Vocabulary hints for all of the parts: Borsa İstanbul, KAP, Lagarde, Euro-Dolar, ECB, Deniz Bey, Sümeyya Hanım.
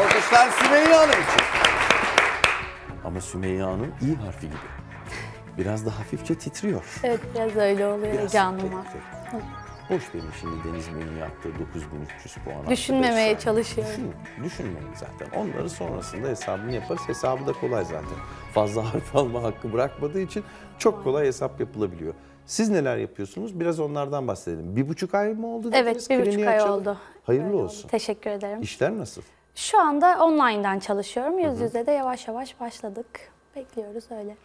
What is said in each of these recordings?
Alkışlar Sümeyya Hanım için. Ama Sümeyya Hanım iyi harfi gibi. Biraz da hafifçe titriyor. Evet, biraz öyle oluyor. Heyecanlanma. Hoş benim şimdi Deniz Bey'in yaptığı 9300 puan. Düşünmemeye çalışıyorum. Düşünmeyin zaten. Onları sonrasında hesabını yaparız. Hesabı da kolay zaten. Fazla harf alma hakkı bırakmadığı için çok kolay hesap yapılabiliyor. Siz neler yapıyorsunuz? Biraz onlardan bahsedelim. 1,5 ay mı oldu? Evet, 1,5 ay oldu. Hayırlı olsun. Teşekkür ederim. İşler nasıl? Şu anda online'dan çalışıyorum. Yüz yüze de yavaş yavaş başladık. Bekliyoruz öyle.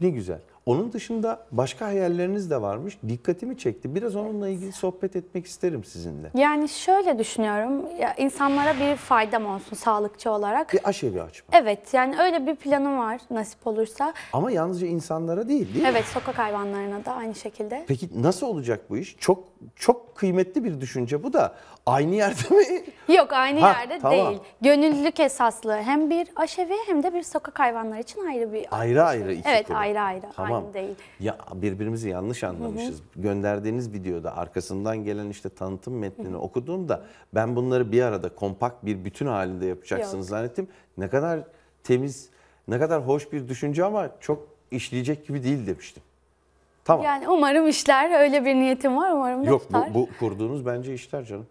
Ne güzel. Onun dışında başka hayalleriniz de varmış. Dikkatimi çekti. Biraz onunla ilgili sohbet etmek isterim sizinle. Yani şöyle düşünüyorum. Ya insanlara bir faydam olsun sağlıkçı olarak. Bir aşevi açmak. Evet, yani öyle bir planım var nasip olursa. Ama yalnızca insanlara değil mi? Evet, sokak hayvanlarına da aynı şekilde. Peki nasıl olacak bu iş? Çok çok kıymetli bir düşünce bu da. Aynı yerde mi? Yok, aynı yerde tamam. Değil. Gönüllülük esaslı. Hem bir aşevi hem de bir sokak hayvanları için ayrı bir... Ayrı ayrı iki. Evet, konu. Ayrı ayrı. Tamam. Aynı değil. Ya birbirimizi yanlış anlamışız. Gönderdiğiniz videoda arkasından gelen işte tanıtım metnini okuduğumda ben bunları bir arada kompakt bir bütün halinde yapacaksınız zannettim. Ne kadar temiz, ne kadar hoş bir düşünce ama çok işleyecek gibi değil demiştim. Tamam. Yani umarım işler, öyle bir niyetim var, umarım da tutar. Yok, bu kurduğunuz bence işler canım.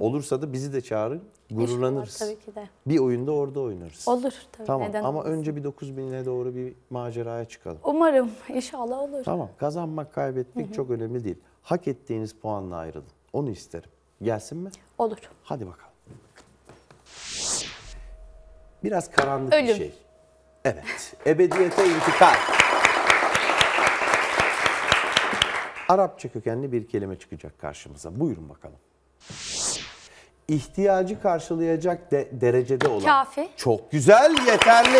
Olursa da bizi de çağırın, gururlanırız. İşim var, tabii ki de. Bir oyunda orada oynarız. Olur tabii. Tamam. Neden ama olmasın? Önce bir 9000'e doğru bir maceraya çıkalım. Umarım, inşallah olur. Tamam, kazanmak kaybetmek çok önemli değil. Hak ettiğiniz puanla ayrılın, onu isterim. Gelsin mi? Olur. Hadi bakalım. Biraz karanlık bir şey. Evet, ebediyete intikal. Arapça kökenli bir kelime çıkacak karşımıza. Buyurun bakalım. İhtiyacı karşılayacak derecede olan. Kafi. Çok güzel, yeterli.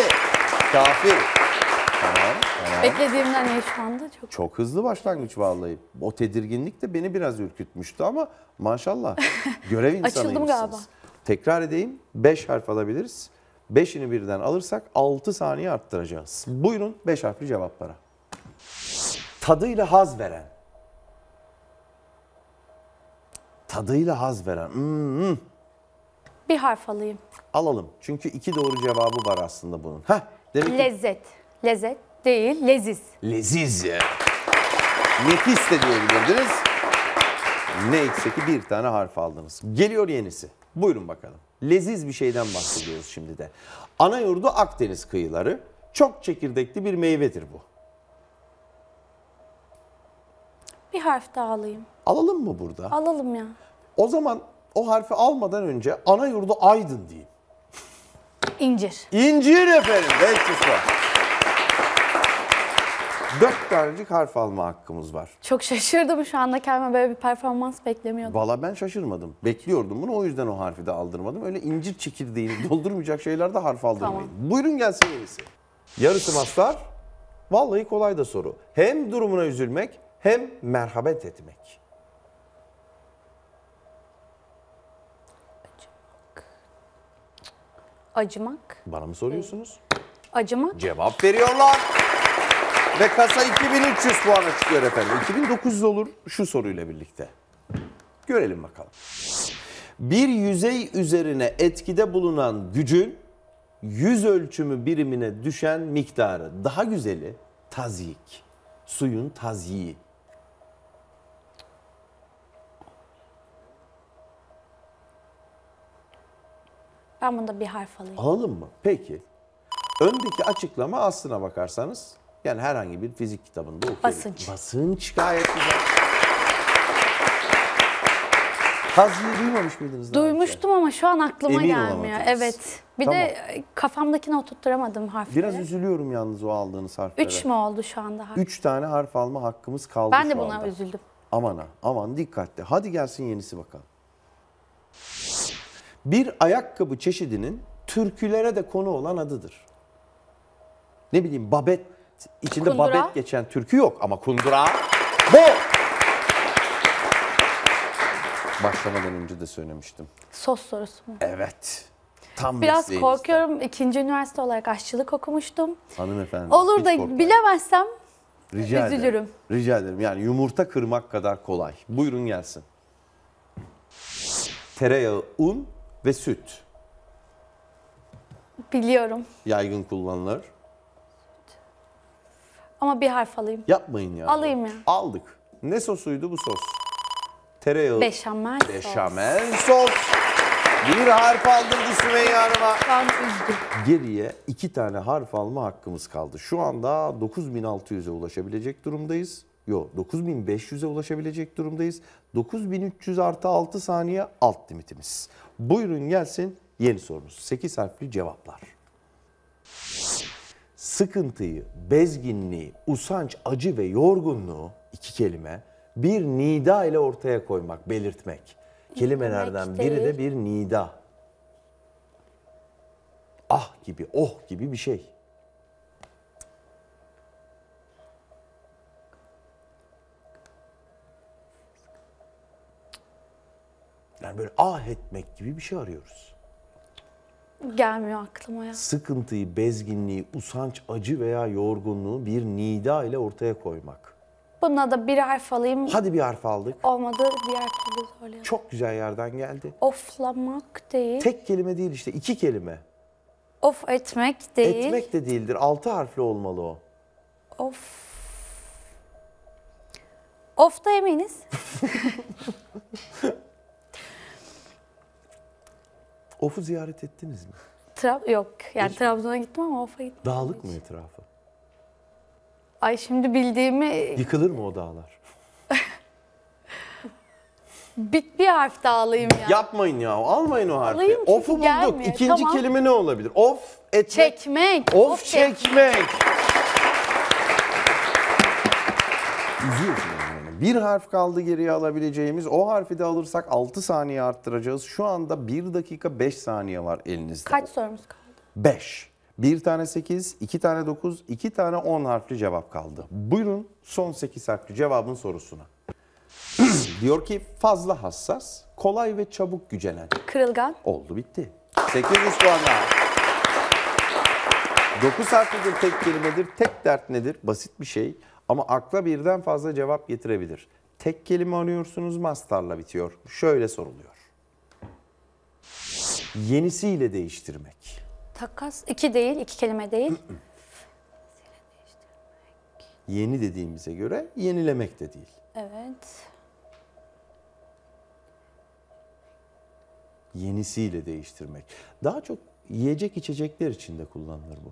Kafi. Tamam. Beklediğimden iyi şu anda. Çok hızlı başlangıç vallahi. O tedirginlik de beni biraz ürkütmüştü ama maşallah görev insanıymışsınız. Açıldım galiba. Tekrar edeyim, 5 harf alabiliriz. 5'ini birden alırsak 6 saniye arttıracağız. Buyurun 5 harfli cevaplara. Tadıyla haz veren. Tadıyla haz veren. Bir harf alayım. Alalım. Çünkü 2 doğru cevabı var aslında bunun. Heh, demek ki... Lezzet. Lezzet değil, leziz. Leziz. Nefis de diyebilirdiniz. Ne eksik, bir tane harf aldınız. Geliyor yenisi. Buyurun bakalım. Leziz bir şeyden bahsediyoruz şimdi de. Anayurdu Akdeniz kıyıları. Çok çekirdekli bir meyvedir bu. Bir harf daha alayım. Alalım mı burada? Alalım ya. O zaman o harfi almadan önce anayurdu Aydın diyeyim. İncir. İncir efendim. 500 puan. 4 tanecik harf alma hakkımız var. Çok şaşırdım şu anda, kendime böyle bir performans beklemiyordum. Valla ben şaşırmadım. Bekliyordum bunu, o yüzden o harfi de aldırmadım. Öyle incir çekirdeğini doldurmayacak şeylerde harf aldırmayın. Tamam. Buyurun gelsin yenisi. Yarısı maslar. Vallahi kolay da soru. Hem durumuna üzülmek hem merhamet etmek. Acımak. Bana mı soruyorsunuz? Acımak. Cevap veriyorlar. Ve kasa 2300 puana çıkıyor efendim. 2900 olur şu soruyla birlikte. Görelim bakalım. Bir yüzey üzerine etkide bulunan gücün yüz ölçümü birimine düşen miktarı. Daha güzeli tazyik. Suyun tazyiği. Ben bunda bir harf alayım. Alalım mı? Peki. Öndeki açıklama aslına bakarsanız, yani herhangi bir fizik kitabında okuyabilirsiniz. Basınç. Basınç gayet güzel. Tazyiği duymamış mıydınız? Duymuştum ama şu an aklıma gelmiyor. Evet. Bir de kafamdakini oturtturamadım harfleri. Biraz üzülüyorum yalnız o aldığınız harflere. 3 mü oldu şu anda harf? 3 tane harf alma hakkımız kaldı. Ben de buna üzüldüm. Aman aman, dikkatli. Hadi gelsin yenisi bakalım. Bir ayakkabı çeşidinin türkülere de konu olan adıdır. Ne bileyim, babet, içinde kundura. Babet geçen türkü yok ama kundura bu. Başlamadan önce de söylemiştim. Sos sorusu mu? Evet. Tam biraz korkuyorum. İstedim. 2. üniversite olarak aşçılık okumuştum. Hanımefendi. Olur da korkmayın. Bilemezsem rica üzülürüm. Ederim. Rica ederim. Yani yumurta kırmak kadar kolay. Buyurun gelsin. Tereyağı, un ve süt. Biliyorum. Yaygın kullanılır. Ama bir harf alayım. Yapmayın ya. Alayım ya. Aldık. Ne sosuydu bu sos? Tereyağı. Beşamel sos. Beşamel sos. Bir harf aldırdı Sümeyya Hanım'a. Geriye 2 tane harf alma hakkımız kaldı. Şu anda 9600'e ulaşabilecek durumdayız. Yok, 9500'e ulaşabilecek durumdayız. 9300 artı 6 saniye alt limitimiz. Buyurun gelsin yeni sorumuz. 8 harfli cevaplar. Sıkıntıyı, bezginliği, usanç, acı ve yorgunluğu 2 kelime bir nida ile ortaya koymak, belirtmek. Kelimelerden biri de bir nida. Ah gibi, oh gibi bir şey. Yani böyle ah etmek gibi bir şey arıyoruz. Gelmiyor aklıma ya. Sıkıntıyı, bezginliği, usanç, acı veya yorgunluğu bir nida ile ortaya koymak. Buna da bir harf alayım. Hadi bir harf aldık. Olmadı, bir harf alayım. Çok güzel yerden geldi. Oflamak değil. Tek kelime değil işte, 2 kelime. Of etmek değil. Etmek de değildir, 6 harfli olmalı o. Of. Of da eminiz. Of'u ziyaret ettiniz mi? Yok. Yani Trabzon'a gittim ama Of'a gittim. Dağlık mı etrafı? Ay şimdi bildiğimi... Yıkılır mı o dağlar? Bir harf daha alayım ya. Yapmayın ya. Almayın o harfi. Of'u bulduk. Gelmiyor. İkinci tamam. Kelime ne olabilir? Of etmek. Çekmek. Of çekmek. Üzüyorsun. Bir harf kaldı geriye alabileceğimiz. O harfi de alırsak 6 saniye arttıracağız. Şu anda 1 dakika 5 saniye var elinizde. Kaç sorumuz kaldı? 5. 1 tane 8, 2 tane 9, 2 tane 10 harfli cevap kaldı. Buyurun son 8 harfli cevabın sorusuna. Diyor ki fazla hassas, kolay ve çabuk gücenen. Kırılgan. Oldu bitti. 800 puan daha. 9 harflidir, tek kelimedir. Tek dert nedir? Basit bir şey. Ama akla birden fazla cevap getirebilir. Tek kelime arıyorsunuz, mastarla bitiyor. Şöyle soruluyor. Yenisiyle değiştirmek. Takas, 2 kelime değil. Yeni dediğimize göre yenilemek de değil. Evet. Yenisiyle değiştirmek. Daha çok yiyecek içecekler için de kullanılır bu.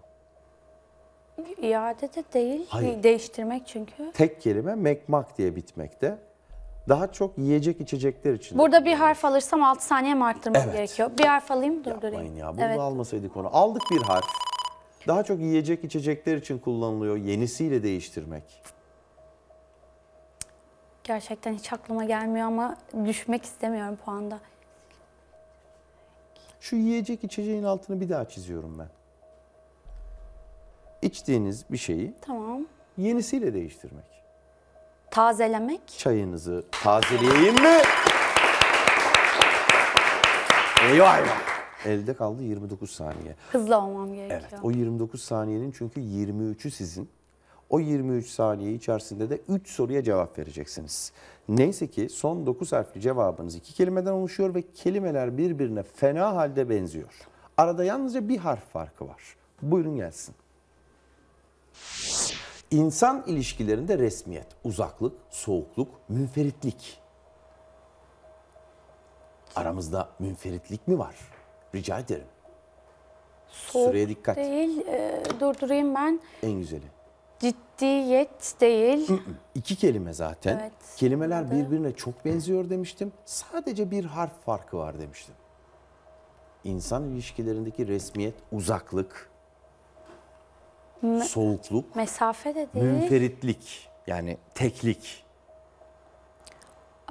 İade de değil, hayır. Değiştirmek çünkü. Tek kelime mekmak diye bitmekte. Daha çok yiyecek içecekler için. Burada bir harf alırsam 6 saniye mi arttırmak gerekiyor? Bir harf alayım, durdurayım. Yapmayın ya, bunu almasaydık onu. Aldık bir harf. Daha çok yiyecek içecekler için kullanılıyor, yenisiyle değiştirmek. Gerçekten hiç aklıma gelmiyor ama düşmek istemiyorum puanda. Şu yiyecek içeceğin altını bir daha çiziyorum ben. İçtiğiniz bir şeyi yenisiyle değiştirmek. Tazelemek. Çayınızı tazeleyeyim mi? Eyvah eyvah. Elde kaldı 29 saniye. Hızlı olmam gerekiyor. Evet, o 29 saniyenin çünkü 23'ü sizin. O 23 saniye içerisinde de 3 soruya cevap vereceksiniz. Neyse ki son 9 harfli cevabınız 2 kelimeden oluşuyor ve kelimeler birbirine fena halde benziyor. Arada yalnızca bir harf farkı var. Buyurun gelsin. İnsan ilişkilerinde resmiyet, uzaklık, soğukluk, münferitlik. Aramızda münferitlik mi var? Rica ederim. Soğuk süreye dikkat. Değil, durdurayım ben. En güzeli. Ciddiyet değil. 2 kelime zaten. Evet, kelimeler birbirine çok benziyor demiştim. Sadece bir harf farkı var demiştim. İnsan ilişkilerindeki resmiyet, uzaklık... Soğukluk, mesafe de değil. Münferitlik, yani teklik.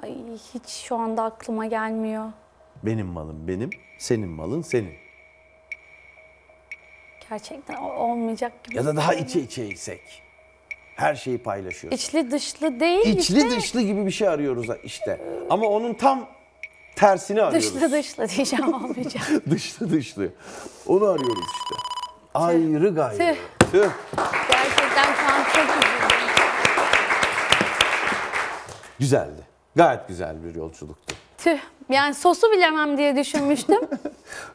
Ay hiç şu anda aklıma gelmiyor. Benim malım benim, senin malın senin. Gerçekten olmayacak gibi. Ya da daha içe içsek. Her şeyi paylaşıyoruz. İçli dışlı değil. İçli dışlı gibi bir şey arıyoruz işte. Ama onun tam tersini arıyoruz. Dışlı dışlı diyeceğim, olmayacak. Dışlı dışlı. Onu arıyoruz işte. Ayrı gayrı. Tüh. Gerçekten çok üzüldüm. Güzeldi. Gayet güzel bir yolculuktu. Tüh, yani sosu bilemem diye düşünmüştüm.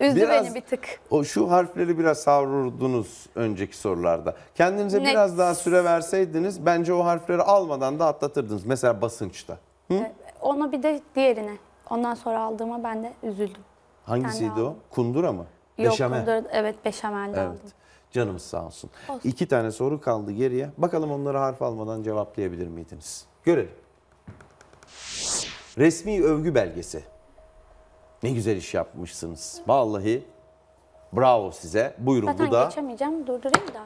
Üzdü biraz, beni bir tık. O şu harfleri biraz savurdunuz önceki sorularda. Kendinize net biraz daha süre verseydiniz bence o harfleri almadan da atlatırdınız. Mesela basınçta. Hı? Ona bir de diğerine. Ondan sonra aldığıma ben de üzüldüm. Hangisiydi o? Kundura mı? Yok, beşamel. Kundura, evet, beşameldi, evet, aldım. Canımız sağ olsun. Olsun. 2 tane soru kaldı geriye. Bakalım onları harf almadan cevaplayabilir miydiniz? Görelim. Resmi övgü belgesi. Ne güzel iş yapmışsınız. Vallahi bravo size. Buyurun, zaten bu da. Zaten geçemeyeceğim, durdurayım da.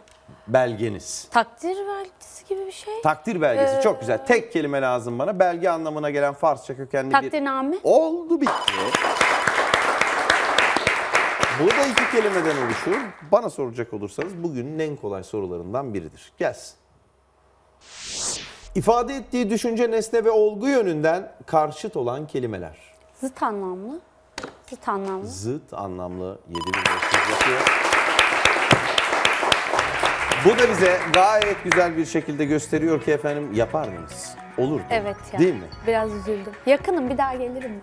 Belgeniz. Takdir belgesi gibi bir şey. Takdir belgesi çok güzel. Tek kelime lazım bana. Belge anlamına gelen Farsça kökenli takdirname. Bir... Takdirname. Oldu bitti. Bu da 2 kelimeden oluşur. Bana soracak olursanız bugünün en kolay sorularından biridir. Gelsin. İfade ettiği düşünce, nesne ve olgu yönünden karşıt olan kelimeler. Zıt anlamlı. Zıt anlamlı. Zıt anlamlı. 7500. Bu da bize gayet güzel bir şekilde gösteriyor ki efendim yapardınız. Olur. Evet ya. Değil mi? Biraz üzüldüm. Yakınım, bir daha gelirim.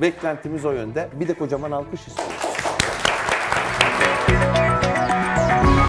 Beklentimiz o yönde. Bir de kocaman alkış istiyoruz.